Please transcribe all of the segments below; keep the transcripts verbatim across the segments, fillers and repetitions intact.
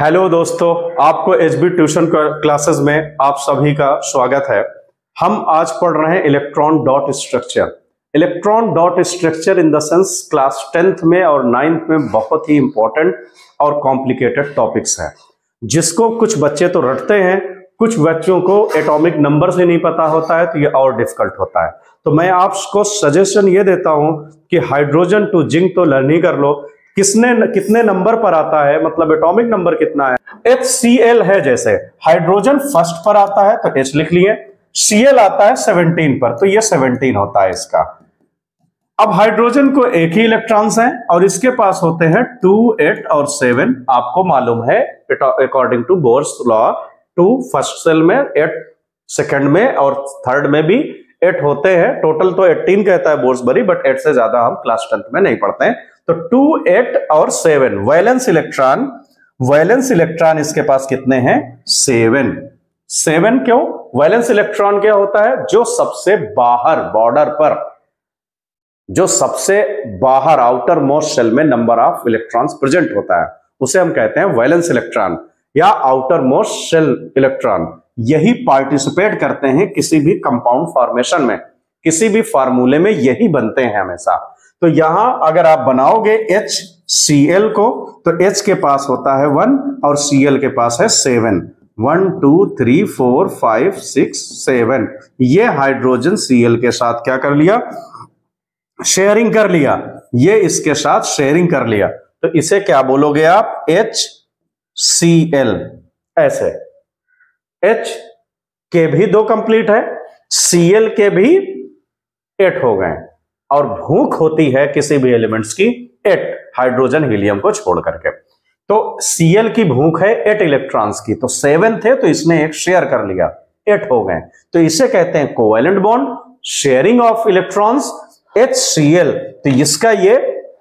Hello दोस्तों, आपको H B tuition classes में आप सभी का स्वागत है। हम आज पढ़ रहे हैं electron dot structure. Electron dot structure in the sense class tenth में और नाइन्थ में बहुत ही इंपॉर्टेंट और कॉम्प्लिकेटेड टॉपिक्स हैं, जिसको कुछ बच्चे तो रटते हैं, कुछ बच्चों को एटॉमिक नंबर से नहीं पता होता है तो ये और डिफिकल्ट होता है। तो मैं आपको सजेशन ये देता हूँ कि हाइड्रोजन टू जिंक तो लर्न ही कर लो। किसने कितने नंबर पर आता है, मतलब एटॉमिक नंबर कितना है। एफ सी एल है, जैसे हाइड्रोजन फर्स्ट पर आता है तो H लिख लिए, सी एल आता है सत्रह पर तो ये सत्रह होता है इसका। अब हाइड्रोजन को एक ही इलेक्ट्रॉन्स हैं और इसके पास होते हैं टू, एट और सेवन। आपको मालूम है according to Bohr's law, two first cell में, एट सेकेंड में और थर्ड में भी एट होते हैं। टोटल तो अठारह कहता है बोर्सबरी, बट एट से ज्यादा हम क्लास टेंथ में नहीं पढ़ते हैं। तो टू, एट और seven valence electron, valence electron इसके पास कितने हैं, सेवन। सेवन क्यों? वैलेंस इलेक्ट्रॉन क्या होता है, जो सबसे बाहर बॉर्डर पर, जो सबसे बाहर आउटर मोस्ट शेल में नंबर ऑफ इलेक्ट्रॉन्स प्रेजेंट होता है, उसे हम कहते हैं वैलेंस इलेक्ट्रॉन या आउटर मोस्ट शेल इलेक्ट्रॉन। यही पार्टिसिपेट करते हैं किसी भी कंपाउंड फॉर्मेशन में, किसी भी फार्मूले में यही बनते हैं हमेशा। तो यहां अगर आप बनाओगे एच सी एल को तो H के पास होता है वन और सी एल के पास है seven. One, two, three, four, five, six, seven. ये हाइड्रोजन सी एल के साथ क्या कर लिया, शेयरिंग कर लिया। ये इसके साथ शेयरिंग कर लिया तो इसे क्या बोलोगे आप, एच सी एल। ऐसे H के भी दो कंप्लीट है, Cl के भी एट हो गए और भूख होती है किसी भी एलिमेंट्स की एट, हाइड्रोजन हीलियम को छोड़ करके। तो Cl की भूख है एट इलेक्ट्रॉन्स की, तो सेवन थे तो इसने एक शेयर कर लिया, एट हो गए। तो इसे कहते हैं covalent bond, sharing of electrons, HCl। तो इसका ये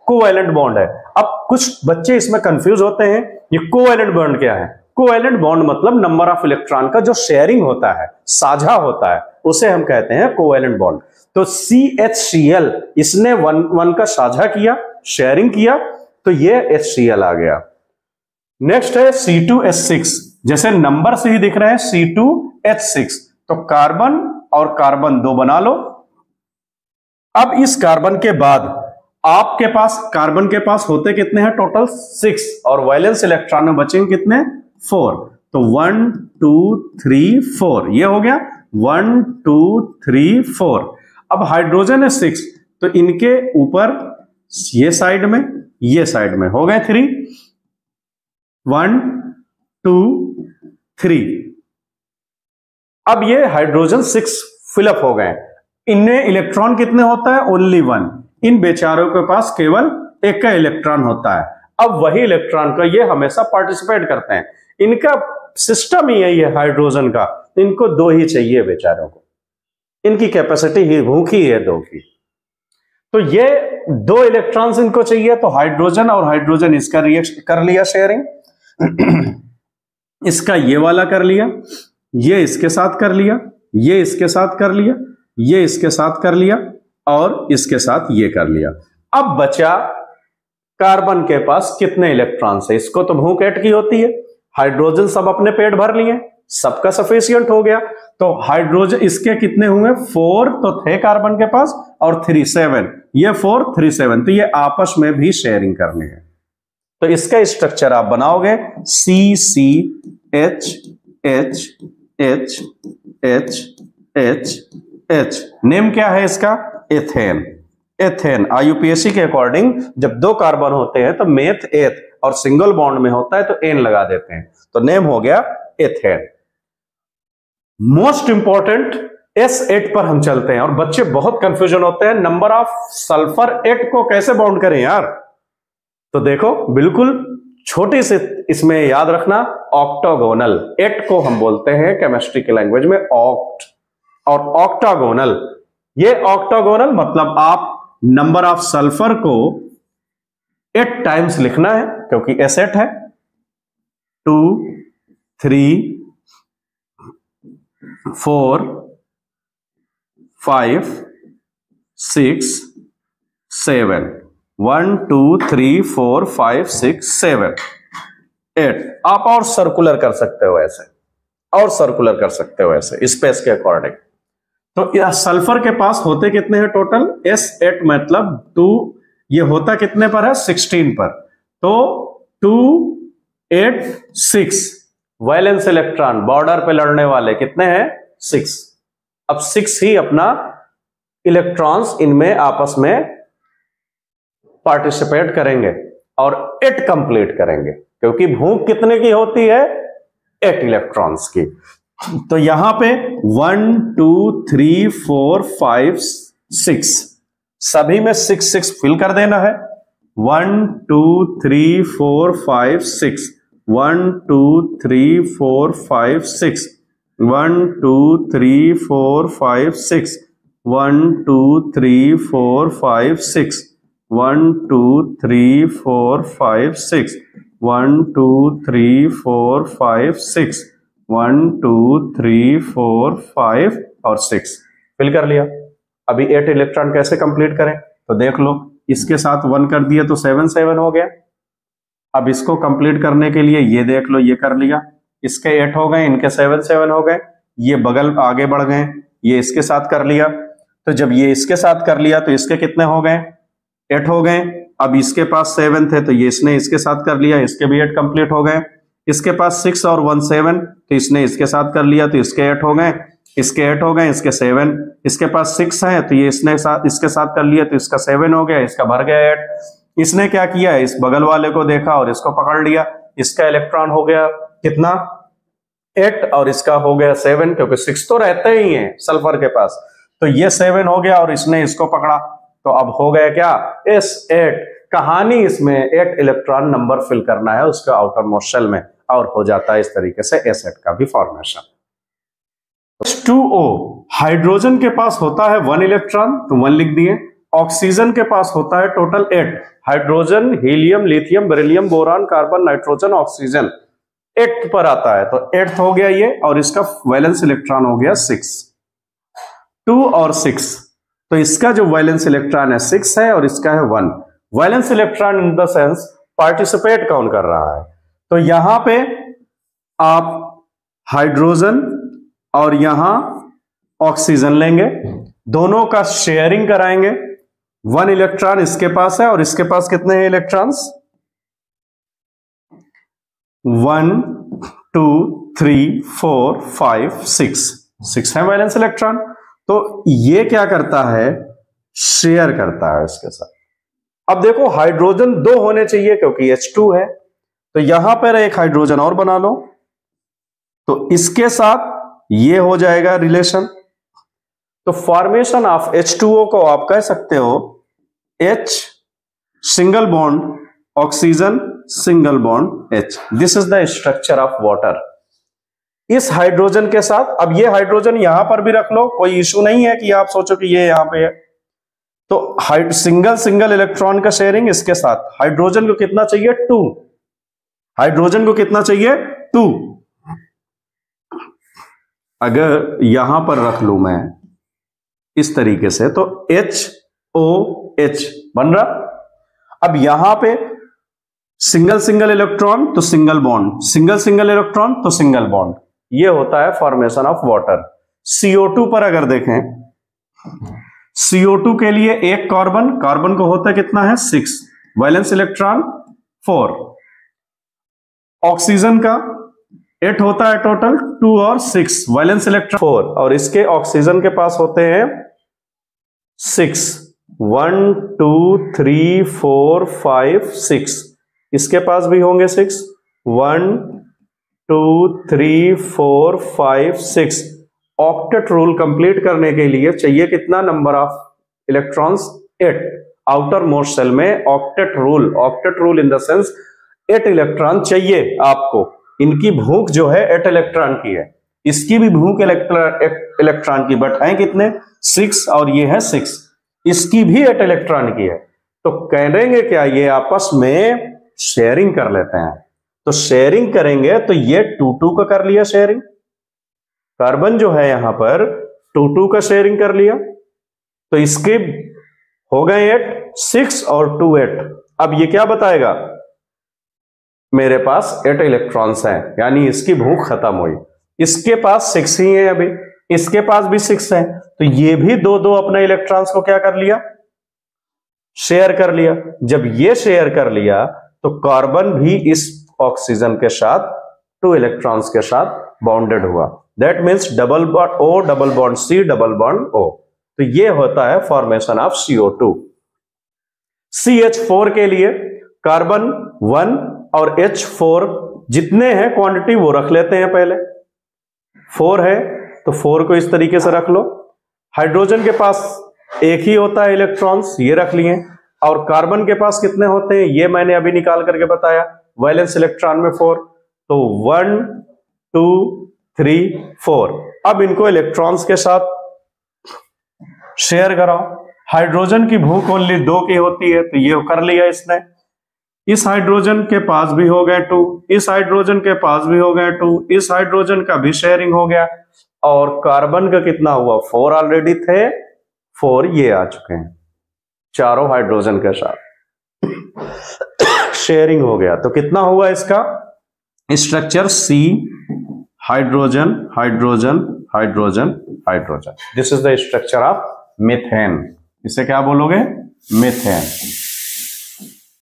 कोवेलेंट बॉन्ड है। अब कुछ बच्चे इसमें कंफ्यूज होते हैं, ये कोवेलेंट बॉन्ड क्या है। कोवेलेंट बॉन्ड मतलब नंबर ऑफ इलेक्ट्रॉन का जो शेयरिंग होता है, साझा होता है, उसे हम कहते हैं कोवेलेंट बॉन्ड। तो CHCl इसने वन वन का साझा किया, शेयरिंग किया तो ये HCl आ गया। नेक्स्ट है C टू H सिक्स, जैसे नंबर से ही दिख रहे हैं C टू H सिक्स। तो कार्बन और कार्बन दो बना लो। अब इस कार्बन के बाद आपके पास, कार्बन के पास होते कितने हैं टोटल, सिक्स और वैलेंस इलेक्ट्रॉन में बचेंगे कितने, फोर। तो वन, टू, थ्री, फोर, ये हो गया वन, टू, थ्री, फोर। अब हाइड्रोजन है सिक्स तो इनके ऊपर ये साइड में, ये साइड में हो गए थ्री, वन, टू, थ्री। अब ये हाइड्रोजन सिक्स फिलअप हो गए। इनमें इलेक्ट्रॉन कितने होता है, ओनली वन। इन बेचारों के पास केवल एक का इलेक्ट्रॉन होता है। अब वही इलेक्ट्रॉन का ये हमेशा पार्टिसिपेट करते हैं, इनका सिस्टम ही यही है हाइड्रोजन का। इनको दो ही चाहिए बेचारों को, इनकी कैपेसिटी ही, भूख ही है दो की। तो ये दो इलेक्ट्रॉन्स इनको चाहिए, तो हाइड्रोजन और हाइड्रोजन इसका रिएक्ट कर लिया शेयरिंग, इसका ये वाला कर लिया, ये इसके साथ कर लिया, ये इसके साथ कर लिया, ये इसके साथ कर लिया और इसके साथ ये कर लिया। अब बचा कार्बन के पास कितने इलेक्ट्रॉन्स है, इसको तो भूख एट की होती है, हाइड्रोजन सब अपने पेट भर लिए, सबका सफिशियंट हो गया। तो हाइड्रोजन इसके कितने हुए, फोर तो थे कार्बन के पास और थ्री, सेवन, ये फोर, थ्री, सेवन। तो ये आपस में भी शेयरिंग करने हैं। तो इसका स्ट्रक्चर आप बनाओगे C, C, H, H, H, H, H, H. Name क्या है इसका, एथेन। एथेन आई यूपीएससी के अकॉर्डिंग जब दो कार्बन होते हैं तो मेथ एथ और सिंगल बॉन्ड में होता है तो एन लगा देते हैं, तो नेम हो गया ethane. Most important S eight पर हम चलते हैं और बच्चे बहुत कंफ्यूजन होते हैं, नंबर ऑफ सल्फर एट को कैसे बाउंड करें यार। तो देखो बिल्कुल छोटी से इसमें याद रखना, ऑक्टोगोनल एट को हम बोलते हैं केमिस्ट्री के लैंग्वेज में ऑक्ट और ऑक्टागोनल। ये ऑक्टागोनल मतलब आप नंबर ऑफ सल्फर को एट टाइम्स लिखना है क्योंकि एसेट है, two, three, four, five, six, seven. One, two, three, four, five, six, seven. Eight. आप और सर्कुलर कर सकते हो ऐसे, और सर्कुलर कर सकते हो ऐसे स्पेस के अकॉर्डिंग। तो सल्फर के पास होते कितने हैं टोटल एस एट, मतलब टू, ये होता कितने पर है सिक्सटीन पर। तो two eight six, valence electron border पे लड़ने वाले कितने हैं सिक्स। अब सिक्स ही अपना इलेक्ट्रॉन्स इनमें आपस में पार्टिसिपेट करेंगे और एट कंप्लीट करेंगे, क्योंकि भूख कितने की होती है एट इलेक्ट्रॉन्स की। तो यहां पे one two three four five six, सभी में सिक्स सिक्स फिल कर देना है। One two three four five six, one two three four five six, one two three four five six, one two three four five six, one two three four five six, one two three four five six, one two three four five और six fill कर लिया। अभी eight electron कैसे complete करें, तो देख लो इसके साथ वन कर दिया तो सेवन सेवन हो गया। अब इसको कंप्लीट करने के लिए ये देख लो ये कर लिया, इसके एट हो गए, इनके सेवन सेवन हो गए, ये बगल आगे बढ़ गए, ये इसके साथ कर लिया। तो जब ये इसके साथ कर लिया तो इसके कितने हो गए एट हो गए। अब इसके पास सेवन थे तो ये इसने इसके साथ कर लिया, इसके भी एट कंप्लीट हो गए। इसके पास सिक्स और वन सेवन, तो इसने इसके साथ कर लिया तो इसके एट हो गए, इसके एट हो गए, इसके सेवन। इसके पास सिक्स है तो ये इसने साथ इसके साथ कर लिया तो इसका सेवन हो गया, इसका भर गया एट। इसने क्या किया, इस बगल वाले को देखा और इसको पकड़ लिया, इसका इलेक्ट्रॉन हो गया कितना एट और इसका हो गया सेवन, क्योंकि सिक्स तो रहते ही है सल्फर के पास। तो ये सेवन हो गया और इसने इसको पकड़ा, तो अब हो गया क्या एस एट। कहानी इसमें एट इलेक्ट्रॉन नंबर फिल करना है उसके आउटर मोस्ट शेल में, और हो जाता है इस तरीके से एस एट का भी formation. H two O hydrogen के पास होता है वन इलेक्ट्रॉन, तो वन लिख दिए। ऑक्सीजन के पास होता है total eight, hydrogen helium lithium beryllium boron carbon nitrogen oxygen eight पर आता है, तो एट हो गया ये और इसका वैलेंस इलेक्ट्रॉन हो गया सिक्स। टू और सिक्स, तो इसका जो वैलेंस इलेक्ट्रॉन है सिक्स है और इसका है one. Valence electron in the sense participate कौन कर रहा है, तो यहां पे आप हाइड्रोजन और यहां ऑक्सीजन लेंगे, दोनों का शेयरिंग कराएंगे। वन इलेक्ट्रॉन इसके पास है और इसके पास कितने हैं electrons one two three four five six, six है वैलेंस इलेक्ट्रॉन। तो ये क्या करता है शेयर करता है इसके साथ। अब देखो हाइड्रोजन दो होने चाहिए क्योंकि एच टू है, तो यहां पर एक हाइड्रोजन और बना लो, तो इसके साथ ये हो जाएगा रिलेशन। तो formation of H two O को आप कह सकते हो H single bond oxygen single bond H। This is the structure of water. इस हाइड्रोजन के साथ, अब ये हाइड्रोजन यहां पर भी रख लो, कोई इश्यू नहीं है कि आप सोचो कि ये यहां पे है। तो हाइड सिंगल सिंगल इलेक्ट्रॉन का शेयरिंग इसके साथ। हाइड्रोजन को कितना चाहिए टू, हाइड्रोजन को कितना चाहिए टू। अगर यहां पर रख लू मैं इस तरीके से तो एच ओ एच बन रहा। अब यहां पे सिंगल सिंगल इलेक्ट्रॉन तो single bond, single single electron तो सिंगल बॉन्ड, ये होता है formation of water. C O two पर अगर देखें, सी ओ टू के लिए एक कार्बन, कार्बन को होता है कितना है six, valence electron four. Oxygen का एट होता है टोटल, टू और सिक्स, वैलेंस इलेक्ट्रॉन फोर, और इसके ऑक्सीजन के पास होते हैं six, one two three four five six, इसके पास भी होंगे six, one two three four five six. Octet rule complete करने के लिए चाहिए कितना number of electrons eight outer most shell में। Octet rule, octet rule in the sense eight electron चाहिए आपको। इनकी भूख जो है एट इलेक्ट्रॉन की है, इसकी भी भूख इलेक्ट्रॉन की, बट है कितने सिक्स और ये है सिक्स, इसकी भी एट इलेक्ट्रॉन की है। तो करेंगे क्या, ये आपस में शेयरिंग कर लेते हैं। तो शेयरिंग करेंगे तो ये टू टू का कर लिया शेयरिंग, कार्बन जो है यहां पर टू टू का शेयरिंग कर लिया, तो इसके हो गए एट, सिक्स और टू एट। अब ये क्या बताएगा मेरे पास एट इलेक्ट्रॉन्स हैं, यानी इसकी भूख खत्म हुई। इसके पास सिक्स ही है अभी, इसके पास भी सिक्स है, तो ये भी दो दो अपने इलेक्ट्रॉन्स को क्या कर लिया, शेयर कर लिया। जब ये शेयर कर लिया तो कार्बन भी इस ऑक्सीजन के साथ टू इलेक्ट्रॉन्स के साथ बॉन्डेड हुआ। That means double bond O, double bond C, double bond O. तो ये होता है formation of C O two. C H four के लिए कार्बन वन और एच फोर जितने हैं क्वांटिटी वो रख लेते हैं। पहले फोर है तो फोर को इस तरीके से रख लो। हाइड्रोजन के पास एक ही होता है इलेक्ट्रॉन्स, ये रख लिए। और कार्बन के पास कितने होते हैं ये मैंने अभी निकाल करके बताया, वैलेंस इलेक्ट्रॉन में फोर। तो वन टू थ्री फोर। अब इनको इलेक्ट्रॉन्स के साथ शेयर कराओ। हाइड्रोजन की भूख ओनली दो की होती है तो ये कर लिया इसने। इस हाइड्रोजन के पास भी हो गए टू, इस हाइड्रोजन के पास भी हो गए टू, इस हाइड्रोजन का भी शेयरिंग हो गया। और कार्बन का कितना हुआ, फोर ऑलरेडी थे, फोर ये आ चुके हैं, चारों हाइड्रोजन के साथ शेयरिंग हो गया। तो कितना हुआ इसका structure, C hydrogen hydrogen hydrogen hydrogen. This is the structure of methane. इसे क्या बोलोगे, मीथेन।